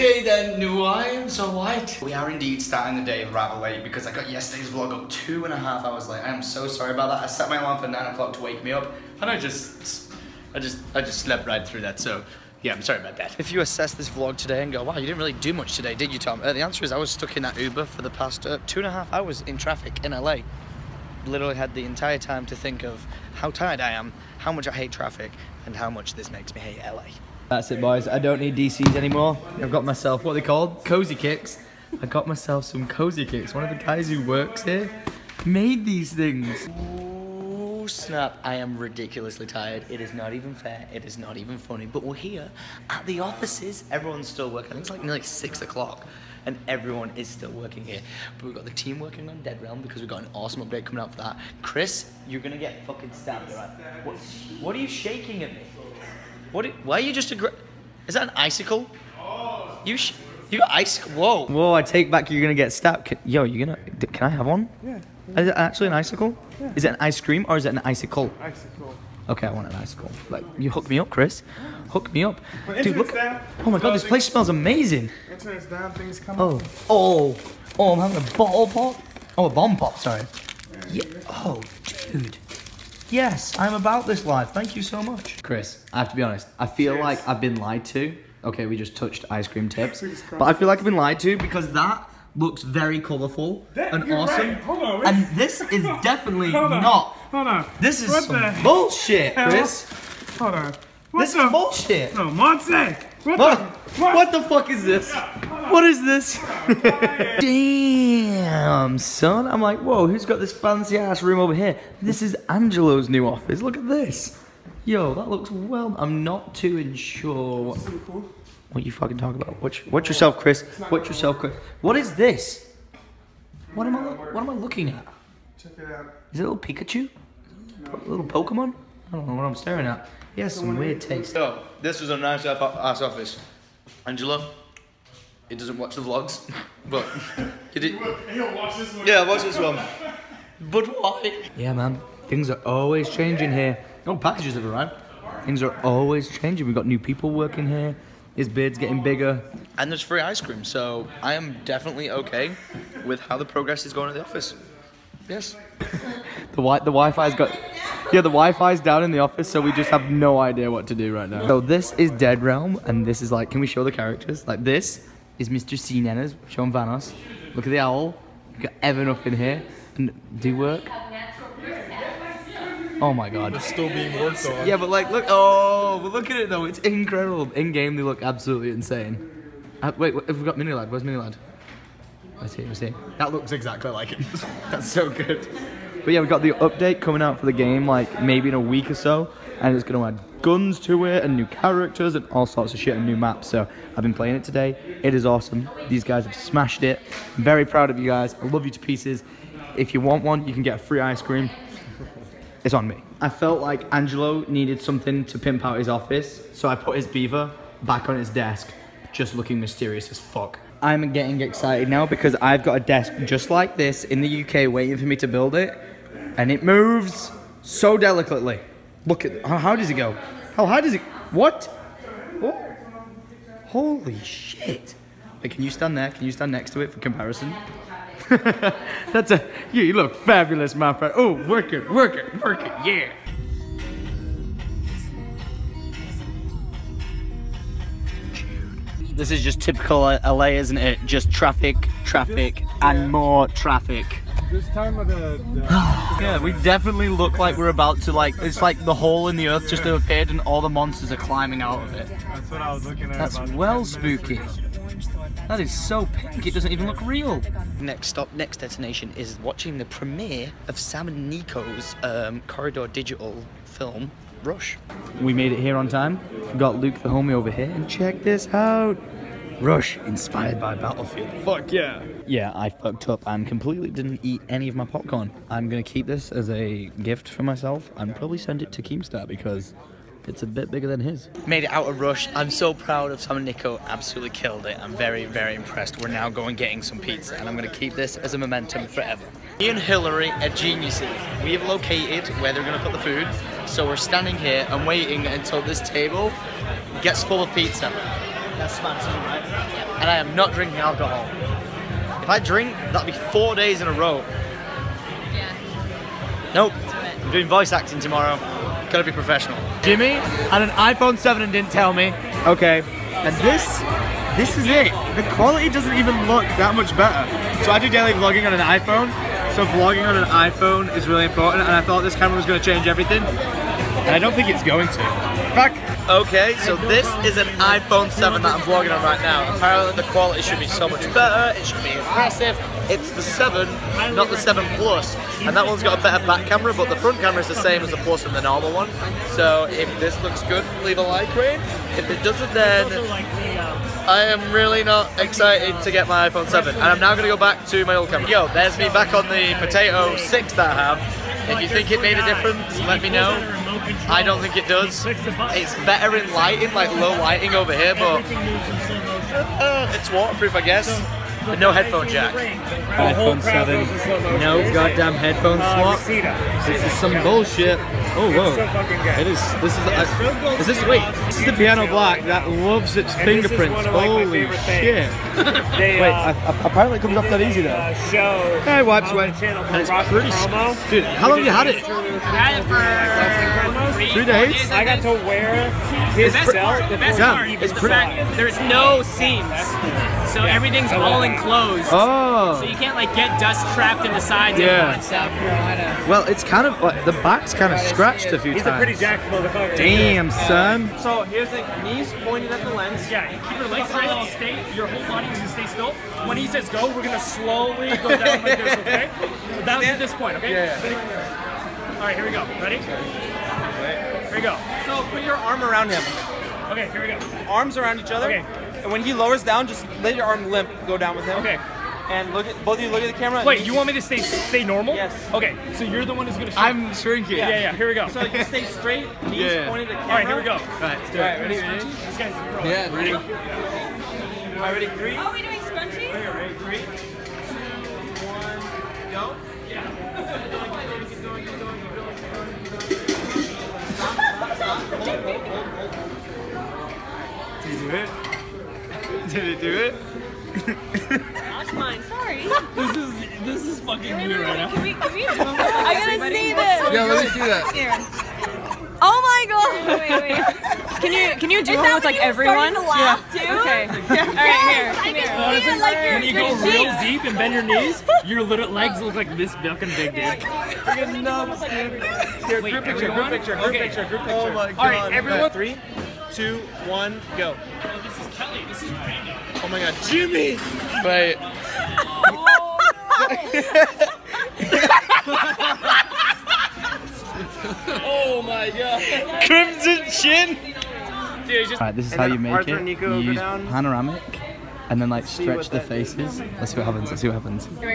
Okay then, no, I am so white. We are indeed starting the day rather late because I got yesterday's vlog up 2.5 hours late. I am so sorry about that. I set my alarm for 9 o'clock to wake me up and I just slept right through that, so yeah, I'm sorry about that. If you assess this vlog today and go, wow, you didn't really do much today, did you, Tom? The answer is I was stuck in that Uber for the past 2.5 hours in traffic in LA. Literally had the entire time to think of how tired I am, how much I hate traffic, and how much this makes me hate LA. That's it, boys. I don't need DCs anymore. I've got myself, what are they called? Cozy Kicks. I got myself some Cozy Kicks. One of the guys who works here made these things. Oh, snap. I am ridiculously tired. It is not even fair. It is not even funny. But we're here at the offices. Everyone's still working. I think it's like nearly 6 o'clock. And everyone is still working here. But we've got the team working on Dead Realm because we've got an awesome update coming out for that. Chris, you're gonna get fucking stabbed, right? What are you shaking at me? Why are you just is that an icicle? Oh, you got icicle? Whoa. Whoa, I take back, you're gonna get stabbed. Yo, can I have one? Yeah. Is it actually an icicle? Yeah. Is it an ice cream or is it an icicle? Icicle. Okay, I want an icicle. Like, you hook me up, Chris. Hook me up. Dude, look. Oh my god, this place smells amazing. Internet's down, things come up. Oh, I'm having a bottle pop. Oh, a bomb pop, sorry. Yeah. Oh, dude. Yes, I'm about this life. Thank you so much. Chris, I have to be honest. I feel like I've been lied to. Okay, we just touched ice cream tips. But I feel like I've been lied to because that looks very colourful and awesome. Right. Hold on, and this is definitely not. Hold on. This is some bullshit, Chris. Hold on. This is bullshit. No, Monty. What the fuck is this? What is this? Damn, son. I'm like, whoa, who's got this fancy ass room over here? This is Angelo's new office. Look at this. Yo, that looks well. I'm not too sure what you fucking talk about. Watch yourself, Chris. Watch yourself, Chris. What is this? What am I looking at? Check it out. Is it a little Pikachu? A little Pokemon? I don't know what I'm staring at. He has some weird taste. So, this was a nice ass office. Angela, he doesn't watch the vlogs, but he did. He'll watch this one. Yeah, watch this one. But why? Yeah, man. Things are always changing here. No packages have arrived. Things are always changing. We've got new people working here. His beard's getting bigger. And there's free ice cream, so I am definitely okay with how the progress is going at the office. Yes. The Wi-Fi's got... Yeah, the Wi-Fi's down in the office, so we just have no idea what to do right now. So this is Dead Realm, and this is like... Can we show the characters? Like, this is Mr. C. Nenna's, Sean Vanos. Look at the owl. We've got Evan up in here. And do work. Oh my god. It's still being worked on. Yeah, but like, look... Oh, but look at it, though. It's incredible. In-game, they look absolutely insane. Wait, we've got Minilad. Where's Minilad? I see. That looks exactly like it. That's so good. But yeah, we've got the update coming out for the game, like maybe in a week or so, and it's going to add guns to it and new characters and all sorts of shit and new maps. So I've been playing it today. It is awesome. These guys have smashed it. I'm very proud of you guys. I love you to pieces. If you want one, you can get a free ice cream. It's on me. I felt like Angelo needed something to pimp out his office, so I put his beaver back on his desk, just looking mysterious as fuck. I'm getting excited now because I've got a desk just like this in the UK waiting for me to build it, and it moves so delicately. Look at how does it go? How high does it? What? Oh. Holy shit! Wait, can you stand there? Can you stand next to it for comparison? That's a you look fabulous, my friend. Oh, work it, work it, work it, yeah. This is just typical LA, isn't it? Just traffic, and more traffic. This time of the yeah, we definitely look like we're about to like, it's like the hole in the earth just appeared and all the monsters are climbing out of it. That's what I was looking at. That's well spooky. That is so pink, it doesn't even look real. Next stop, next destination is watching the premiere of Sam and Nico's Corridor Digital film. Rush. We made it here on time. We got Luke the homie over here, and check this out. Rush, inspired by Battlefield. Fuck yeah. Yeah, I fucked up and completely didn't eat any of my popcorn. I'm gonna keep this as a gift for myself and probably send it to Keemstar because it's a bit bigger than his. Made it out of Rush. I'm so proud of Sam and Nico. Absolutely killed it. I'm very, very impressed. We're now going getting some pizza, and I'm gonna keep this as a momentum forever. Me and Hillary are geniuses. We have located where they're gonna put the food. So we're standing here and waiting until this table gets full of pizza. That's smart too, right? And I am not drinking alcohol. If I drink, that'll be 4 days in a row. Yeah. Nope. I'm doing voice acting tomorrow. Gotta be professional. Jimmy had an iPhone 7 and didn't tell me. Okay. And this is it. The quality doesn't even look that much better. So I do daily vlogging on an iPhone. So vlogging on an iPhone is really important, and I thought this camera was going to change everything, and I don't think it's going to. Fuck! Okay, so this is an iPhone 7 that I'm vlogging on right now. Apparently the quality should be so much better, it should be impressive. It's the 7, not the 7 Plus, and that one's got a better back camera, but the front camera is the same as the Plus and the normal one. So if this looks good, leave a like rate. If it doesn't, then I am really not excited to get my iPhone 7, and I'm now going to go back to my old camera. Yo, there's me back on the Potato 6 that I have. If you think it made a difference, let me know. I don't think it does. It's better in lighting, like low lighting over here, but it's waterproof, I guess. But no headphone jack. iPhone 7. No goddamn headphone slot. This is some bullshit. Oh whoa! It is. This is the piano black that loves its fingerprints. Holy shit! Wait, apparently it comes off that easy though. I wiped away. And it's pretty. Dude, how long have you had it? I had it for 3 days. I got to wear his belt. The best part is the fact there's no seams. So everything's all enclosed. Oh. So you can't like get dust trapped in the sides anymore and stuff. Well, it's kind of like the back's kind of scratched a few times. He's a pretty jacked motherfucker. Damn, son. So here's the knees pointed at the lens. Yeah, you keep your legs straight, your whole body needs to stay still. When he says go, we're gonna slowly go down like this, okay? Down to this point, okay? Yeah. Alright, here we go. Ready? Here we go. So put your arm around him. Okay, here we go. Arms around each other. Okay. And when he lowers down, just let your arm limp go down with him. Okay. And look at both of you. Look at the camera. Wait, you want me to stay normal? Yes. Okay. So you're the one who's gonna shrink. I'm shrinking. Yeah. Here we go. So you stay straight. Knees pointed at the camera. All right, here we go. All right. Let's do it. All right, ready? This guy's pro. Yeah. Ready? All right, ready? Three. Are we doing scrunchies? All right, ready? 3, 2, 1, go. Yeah. Did you do it? Did it do it? That's mine. Sorry. This is fucking weird right now. Can we do it? I gotta see this. Yeah, let me see that. Here. Oh my god. Wait. Can you do it with like everyone? Yeah. Okay. All right, here. When you go real deep and bend your knees, your little legs look like this fucking big dick. Here, group picture. Oh my god. All right, everyone. 3, 2, 1, go. Kelly, this is Brandon. Oh my god, Jimmy! Wait. Oh my god. Crimson chin! Alright, this is how you make it. You use panoramic and then like stretch the faces. Let's see what happens,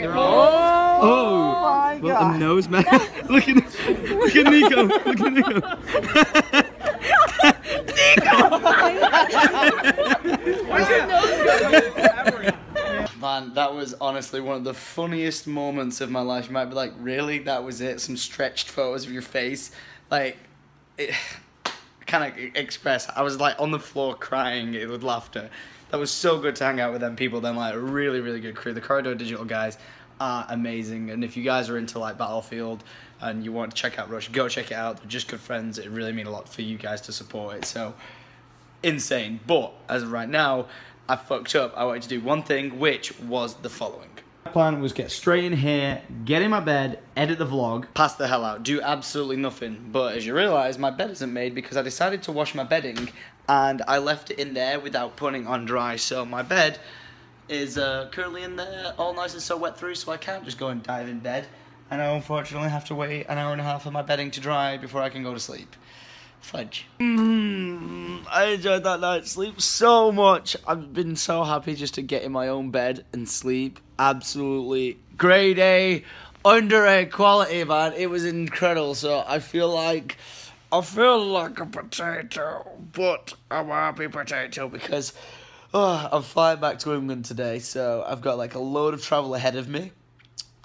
Oh my god. Well, the nose man. Look at Nico. Man, that was honestly one of the funniest moments of my life. You might be like, really? That was it? Some stretched photos of your face? Like, it kind of expressed. I was like on the floor crying with laughter. That was so good to hang out with them people. They're like a really, really good crew. The Corridor Digital guys are amazing. And if you guys are into like Battlefield and you want to check out Rush, go check it out. They're just good friends. It really means a lot for you guys to support it. So insane. But as of right now, I fucked up. I wanted to do one thing, which was the following. My plan was get straight in here, get in my bed, edit the vlog, pass the hell out, do absolutely nothing. But as you realise, my bed isn't made because I decided to wash my bedding and I left it in there without putting on dry. So my bed is currently in there all nice and so wet through, so I can't just go and dive in bed. And I unfortunately have to wait an hour and a half for my bedding to dry before I can go to sleep. Fudge. I enjoyed that night's sleep so much. I've been so happy just to get in my own bed and sleep. Absolutely grade A, under A quality, man. It was incredible. So I feel like a potato, but I'm a happy potato because I'm flying back to England today, so I've got like a load of travel ahead of me.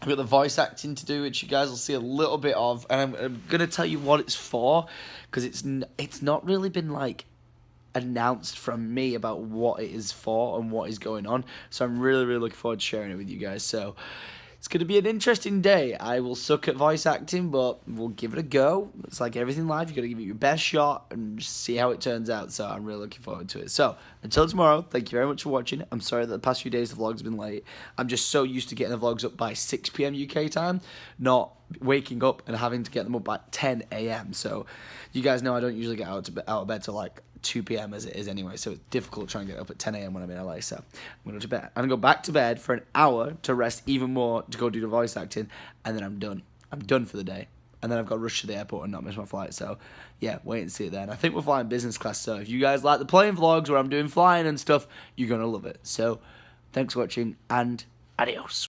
I've got the voice acting to do, which you guys will see a little bit of, and I'm going to tell you what it's for, because it's not really been like announced from me about what it is for and what is going on. So I'm really, really looking forward to sharing it with you guys. So it's going to be an interesting day. I will suck at voice acting, but we'll give it a go. It's like everything live. You've got to give it your best shot and just see how it turns out. So I'm really looking forward to it. So until tomorrow, thank you very much for watching. I'm sorry that the past few days the vlog's been late. I'm just so used to getting the vlogs up by 6 PM UK time, not waking up and having to get them up by 10 AM. So you guys know I don't usually get out of bed till like 2 PM as it is anyway, so it's difficult trying to get up at 10 AM when I'm in LA. So I'm gonna go to bed. I'm gonna go back to bed for an hour to rest even more, to go do the voice acting, and then I'm done. I'm done for the day. And then I've got to rush to the airport and not miss my flight. So yeah, wait and see it then. I think we're flying business class, so if you guys like the plane vlogs where I'm doing flying and stuff, you're gonna love it. So thanks for watching and adios.